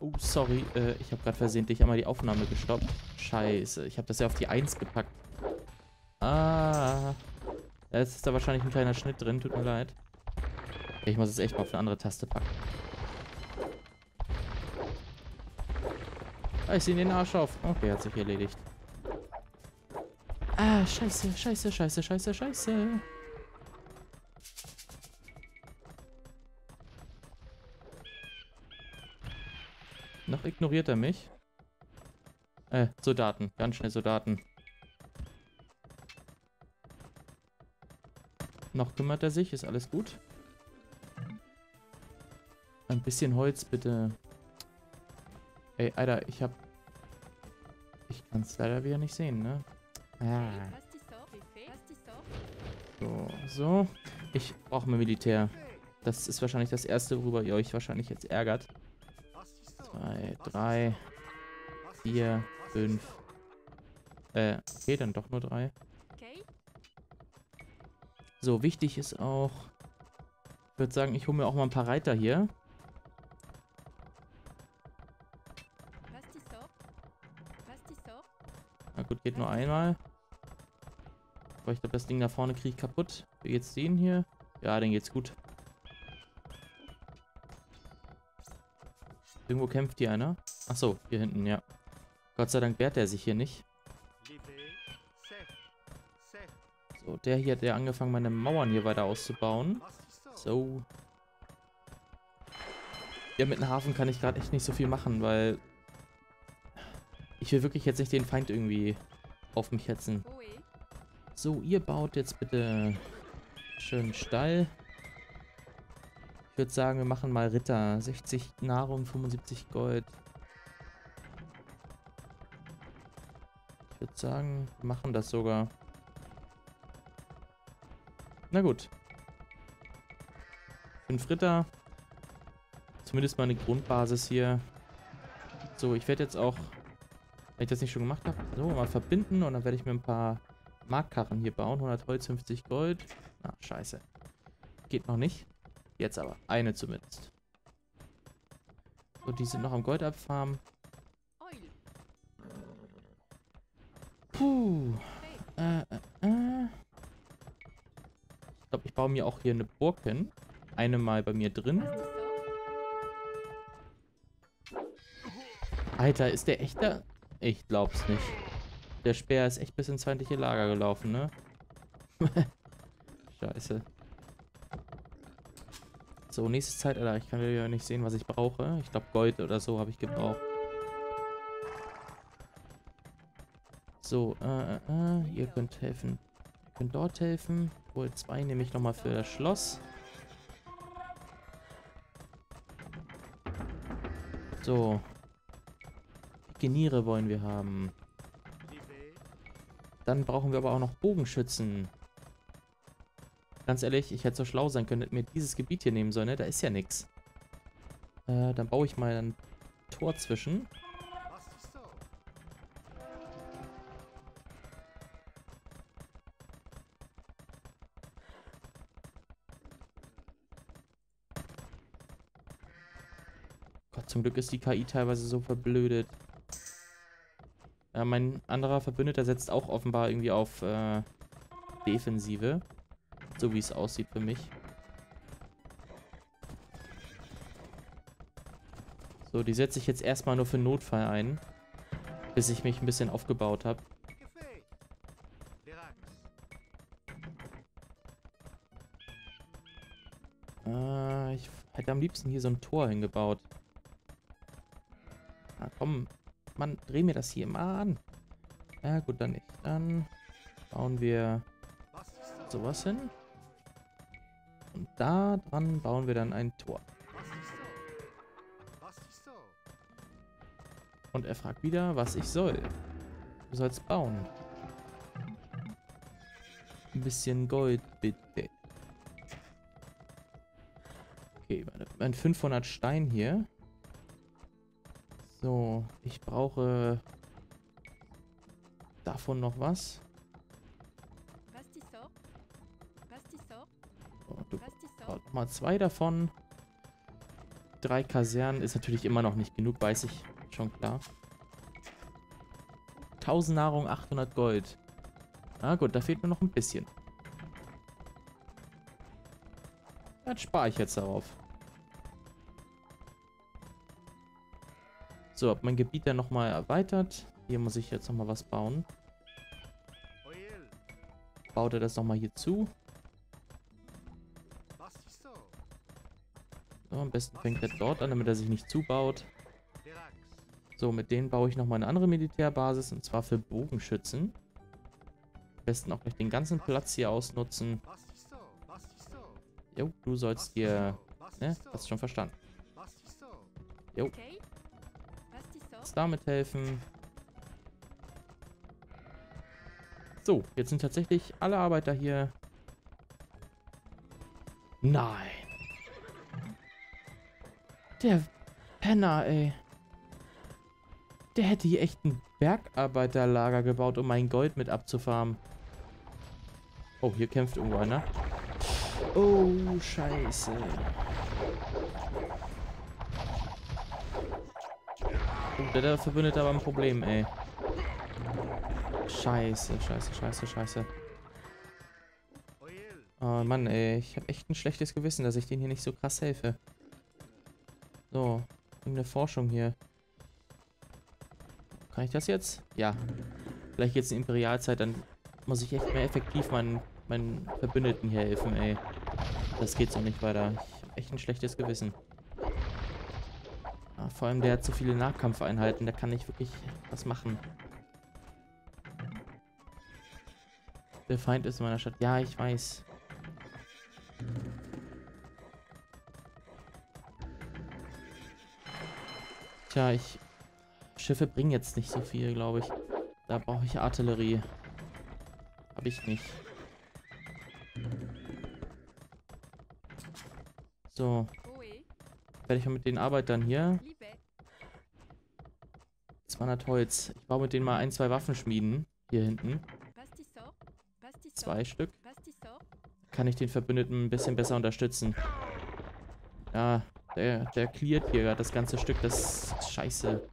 Oh, sorry. Ich habe gerade versehentlich einmal die Aufnahme gestoppt. Scheiße, ich habe das ja auf die 1 gepackt. Ah. Jetzt ist da wahrscheinlich ein kleiner Schnitt drin. Tut mir leid. Ich muss es echt mal auf eine andere Taste packen. Ah, ich sehe den Arsch auf. Okay, hat sich erledigt. Ah, scheiße, scheiße, scheiße, scheiße, scheiße. Noch ignoriert er mich. Soldaten. Ganz schnell Soldaten. Noch kümmert er sich. Ist alles gut. Ein bisschen Holz, bitte. Ey, Alter, ich kann es leider wieder nicht sehen, ne? Ah. So, so. Ich brauche mehr Militär. Das ist wahrscheinlich das Erste, worüber ihr euch wahrscheinlich jetzt ärgert. 3, 4, 5. Okay, dann doch nur 3. So, wichtig ist auch, ich würde sagen, ich hole mir auch mal ein paar Reiter hier. Na gut, geht nur einmal. Aber ich glaube, das Ding da vorne kriege ich kaputt. Wie geht's denen hier? Ja, denen geht's gut. Irgendwo kämpft hier einer. Achso, hier hinten, ja. Gott sei Dank wehrt er sich hier nicht. So, der hier hat ja angefangen, meine Mauern hier weiter auszubauen. So. Ja, mit dem Hafen kann ich gerade echt nicht so viel machen, weil ich will wirklich jetzt nicht den Feind irgendwie auf mich hetzen. So, ihr baut jetzt bitte schönen Stall. Ich würde sagen, wir machen mal Ritter. 60 Nahrung, 75 Gold. Ich würde sagen, wir machen das sogar. Na gut. 5 Ritter. Zumindest mal eine Grundbasis hier. So, ich werde jetzt auch, wenn ich das nicht schon gemacht habe, so mal verbinden und dann werde ich mir ein paar Marktkarren hier bauen. 100 Holz, 50 Gold. Ah, scheiße. Geht noch nicht. Jetzt aber. Eine zumindest. So, die sind noch am Gold abfarmen. Puh. Ich glaube, ich baue mir auch hier eine Burg hin. Eine mal bei mir drin. Alter, ist der echt da? Ich glaub's nicht. Der Speer ist echt bis ins feindliche Lager gelaufen, ne? Scheiße. So, nächste Zeit, Alter. Ich kann ja nicht sehen, was ich brauche. Ich glaube, Gold oder so habe ich gebraucht. So, ihr könnt helfen. Ihr könnt dort helfen. Wohl 2 nehme ich nochmal für das Schloss. So. Pikeniere wollen wir haben. Dann brauchen wir aber auch noch Bogenschützen. Ganz ehrlich, ich hätte so schlau sein können, hätte mir dieses Gebiet hier nehmen sollen, ne? Da ist ja nichts. Dann baue ich mal ein Tor zwischen. Gott, zum Glück ist die KI teilweise so verblödet. Mein anderer Verbündeter setzt auch offenbar irgendwie auf Defensive. So wie es aussieht für mich. So, die setze ich jetzt erstmal nur für Notfall ein. Bis ich mich ein bisschen aufgebaut habe. Ich hätte am liebsten hier so ein Tor hingebaut. Na komm, Mann, dreh mir das hier mal an. Ja gut, dann nicht. Dann bauen wir sowas hin. Und da dran bauen wir dann ein Tor. Und er fragt wieder, was ich soll. Du sollst bauen. Ein bisschen Gold, bitte. Okay, mein 500 Stein hier. So, ich brauche davon noch was. Mal 2 davon. 3 Kasernen ist natürlich immer noch nicht genug, weiß ich, schon klar. 1000 Nahrung, 800 Gold. Ah gut, da fehlt mir noch ein bisschen. Das spare ich jetzt darauf. So, hab mein Gebiet dann nochmal erweitert. Hier muss ich jetzt nochmal was bauen. Baut er das nochmal hier zu. So, am besten fängt er dort an, damit er sich nicht zubaut. So, mit denen baue ich nochmal eine andere Militärbasis, und zwar für Bogenschützen. Am besten auch gleich den ganzen Platz hier ausnutzen. Jo, du sollst hier... Ne, hast schon verstanden. Jo. Kannst damit helfen. So, jetzt sind tatsächlich alle Arbeiter hier. Nein. Der Penner, ey. Der hätte hier echt ein Bergarbeiterlager gebaut, um mein Gold mit abzufarmen. Oh, hier kämpft irgendwo einer. Oh, scheiße. Oh, der Verbündeter war ein Problem, ey. Scheiße, scheiße, scheiße, scheiße. Oh Mann, ey. Ich habe echt ein schlechtes Gewissen, dass ich denen hier nicht so krass helfe. So, in der Forschung hier. Kann ich das jetzt? Ja. Vielleicht jetzt in Imperialzeit, dann muss ich echt mehr effektiv meinen Verbündeten hier helfen, ey. Das geht so nicht weiter. Ich hab echt ein schlechtes Gewissen. Ah, vor allem, der hat so viele Nahkampfeinheiten, da kann ich wirklich was machen. Der Feind ist in meiner Stadt. Ja, ich weiß. Tja, Schiffe bringen jetzt nicht so viel, glaube ich. Da brauche ich Artillerie. Habe ich nicht. So. Werde ich mal mit den Arbeitern hier. 200 Holz. Ich baue mit denen mal 1, 2 Waffen schmieden. Hier hinten. 2 Stück. Kann ich den Verbündeten ein bisschen besser unterstützen. Ja, der cleart hier das ganze Stück. Das ist scheiße.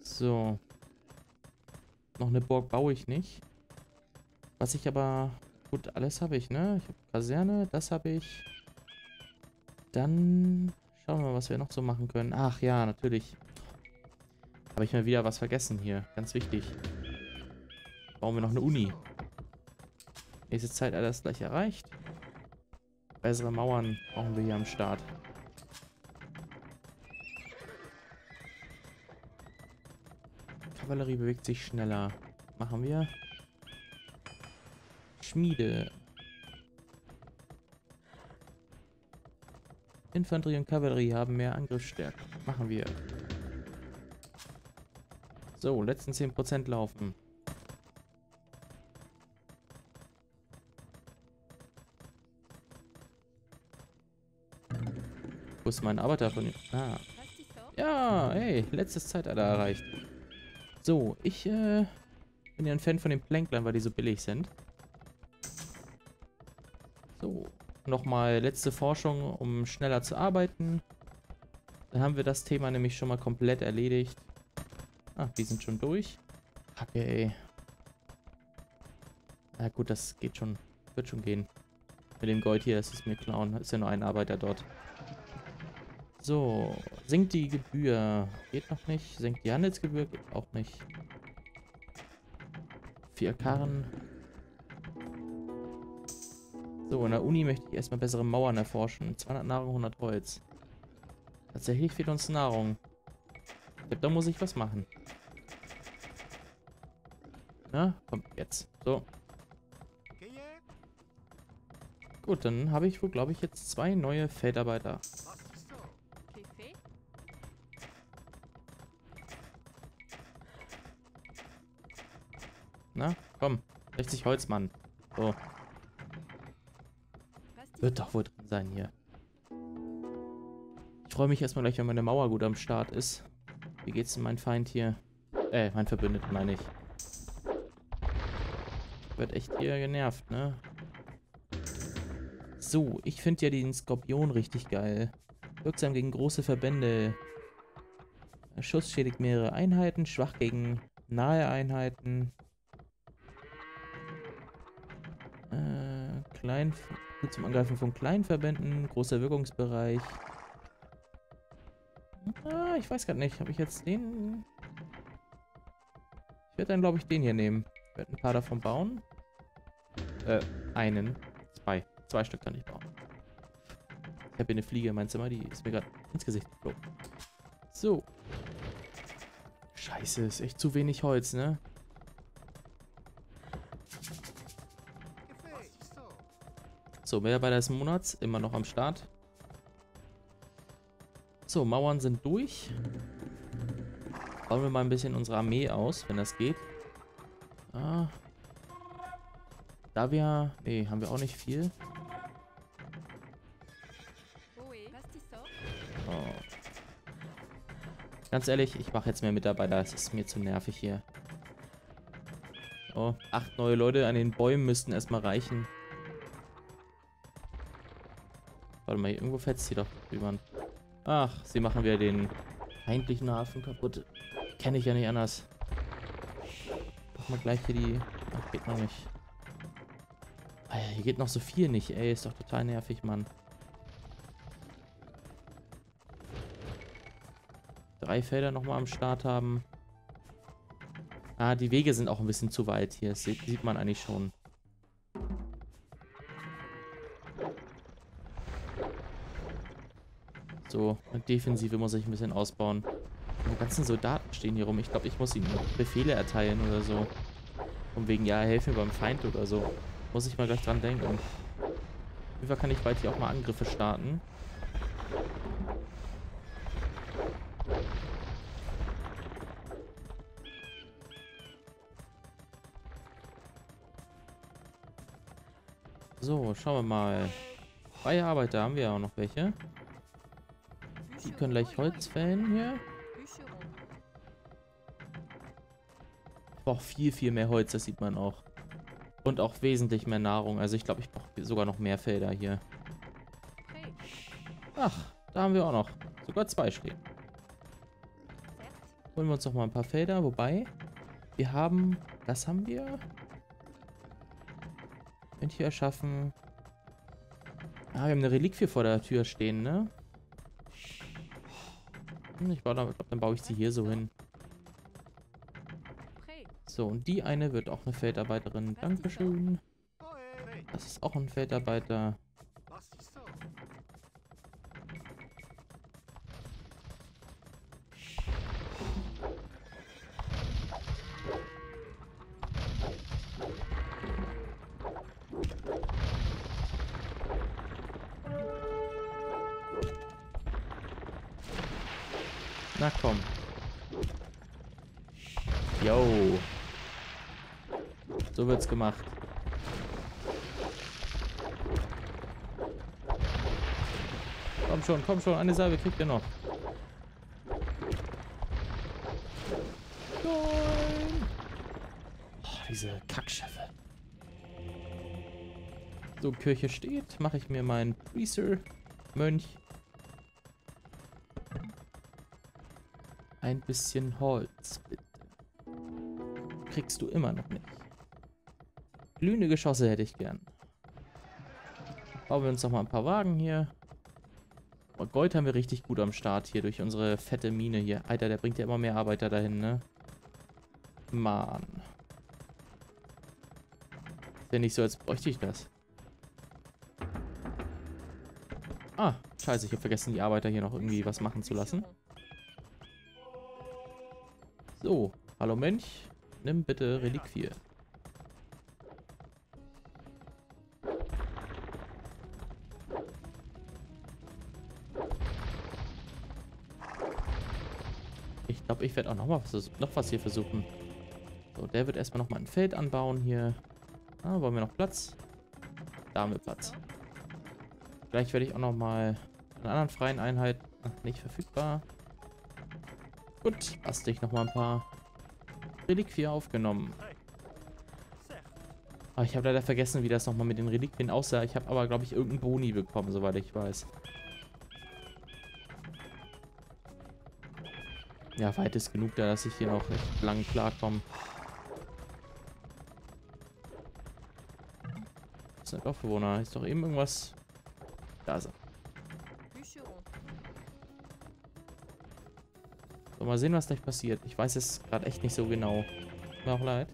So. Noch eine Burg baue ich nicht. Was ich aber... Gut, alles habe ich, ne? Ich habe Kaserne, das habe ich. Dann schauen wir mal, was wir noch so machen können. Ach ja, natürlich. Habe ich mal wieder was vergessen hier. Ganz wichtig. Bauen wir noch eine Uni. Nächste Zeit alles gleich erreicht. Bessere Mauern brauchen wir hier am Start. Kavallerie bewegt sich schneller. Machen wir. Schmiede. Infanterie und Kavallerie haben mehr Angriffsstärke. Machen wir. So, letzten 10% laufen. Wo ist mein Arbeiter von... Ah. Ja, hey, letztes Zeitalter erreicht. So, ich bin ja ein Fan von den Plänklern, weil die so billig sind. So, nochmal letzte Forschung, um schneller zu arbeiten. Dann haben wir das Thema nämlich schon mal komplett erledigt. Ach, die sind schon durch. Kacke, ey. Na gut, das geht schon. Wird schon gehen. Mit dem Gold hier, das ist mir klauen. Ist ja nur ein Arbeiter dort. So, sinkt die Gebühr. Geht noch nicht. Sinkt die Handelsgebühr. Geht auch nicht. 4 Karren. So, in der Uni möchte ich erstmal bessere Mauern erforschen. 200 Nahrung, 100 Holz. Tatsächlich fehlt uns Nahrung. Da muss ich was machen. Na, komm, jetzt. So. Gut, dann habe ich wohl, glaube ich, jetzt 2 neue Feldarbeiter. Na, komm. 60 Holz, Mann. So. Wird doch wohl drin sein hier. Ich freue mich erstmal gleich, wenn meine Mauer gut am Start ist. Wie geht's denn mein Feind hier? Mein Verbündeten meine ich. Wird echt hier genervt, ne? So, ich finde ja den Skorpion richtig geil. Wirksam gegen große Verbände. Schuss schädigt mehrere Einheiten. Schwach gegen nahe Einheiten. Klein, gut zum Angreifen von kleinen Verbänden. Großer Wirkungsbereich. Ah, ich weiß gerade nicht. Habe ich jetzt den? Ich werde dann, glaube ich, den hier nehmen. Ich werde ein paar davon bauen. Einen. Zwei. Zwei Stück kann ich bauen. Ich habe hier eine Fliege in meinem Zimmer, die ist mir gerade ins Gesicht geflogen. So. Scheiße, ist echt zu wenig Holz, ne? So, Mitarbeiter des Monats, immer noch am Start. So, Mauern sind durch. Bauen wir mal ein bisschen unsere Armee aus, wenn das geht. Ah. Da wir... Nee, haben wir auch nicht viel. Oh. Ganz ehrlich, ich mache jetzt mehr Mitarbeiter. Es ist mir zu nervig hier. Oh, 8 neue Leute an den Bäumen müssten erstmal reichen. Warte mal, hier irgendwo fetzt hier doch jemand. Ach, sie machen wieder den feindlichen Hafen kaputt. Kenne ich ja nicht anders. Machen wir gleich hier die... Ach, geht noch nicht. Alter, hier geht noch so viel nicht, ey. Ist doch total nervig, Mann. 3 Felder nochmal am Start haben. Ah, die Wege sind auch ein bisschen zu weit hier. Das sieht man eigentlich schon. So, eine Defensive muss ich ein bisschen ausbauen. Die ganzen Soldaten stehen hier rum. Ich glaube, ich muss ihnen Befehle erteilen oder so. Und wegen, ja, helfen beim Feind oder so. Muss ich mal gleich dran denken. Über kann ich bald hier auch mal Angriffe starten. So, schauen wir mal. Freie Arbeiter haben wir ja auch noch welche. Die können gleich Holz fällen hier. Ich brauche viel, viel mehr Holz, das sieht man auch. Und auch wesentlich mehr Nahrung. Also ich glaube, ich brauche sogar noch mehr Felder hier. Ach, da haben wir auch noch. Sogar 2 stehen. Holen wir uns noch mal ein paar Felder. Wobei, wir haben... Das haben wir. Könnt hier erschaffen. Ah, wir haben eine Reliquie vor der Tür stehen, ne? Ich glaube, dann baue ich sie hier so hin. So, und die eine wird auch eine Feldarbeiterin. Dankeschön. Das ist auch ein Feldarbeiter. Na komm. Yo. So wird's gemacht. Komm schon, eine Salve kriegt ihr noch. Nein. Oh, diese Kackschiffe. So, Kirche steht, mache ich mir meinen Priester, Mönch. Ein bisschen Holz, bitte. Kriegst du immer noch nicht. Glühende Geschosse hätte ich gern. Bauen wir uns noch mal ein paar Wagen hier. Und Gold haben wir richtig gut am Start hier durch unsere fette Mine hier. Alter, der bringt ja immer mehr Arbeiter dahin, ne? Mann. Ist ja nicht so, als bräuchte ich das. Ah, scheiße, ich habe vergessen, die Arbeiter hier noch irgendwie was machen zu lassen. So, hallo Mönch, nimm bitte Reliquie. Ich glaube, ich werde auch noch was hier versuchen. So, der wird erstmal nochmal ein Feld anbauen hier. Ah, wollen wir noch Platz? Da haben wir Platz. Gleich werde ich auch nochmal einen anderen freien Einheit... Ach, nicht verfügbar. Gut, hast dich nochmal ein paar Reliquien aufgenommen. Aber ich habe leider vergessen, wie das nochmal mit den Reliquien aussah. Ich habe aber, glaube ich, irgendeinen Boni bekommen, soweit ich weiß. Ja, weit ist genug da, dass ich hier noch echt lang klarkomme. Das ist ein Dorfbewohner. Ist doch eben irgendwas... Da ist er. So, mal sehen, was gleich passiert. Ich weiß es gerade echt nicht so genau. Tut mir auch leid.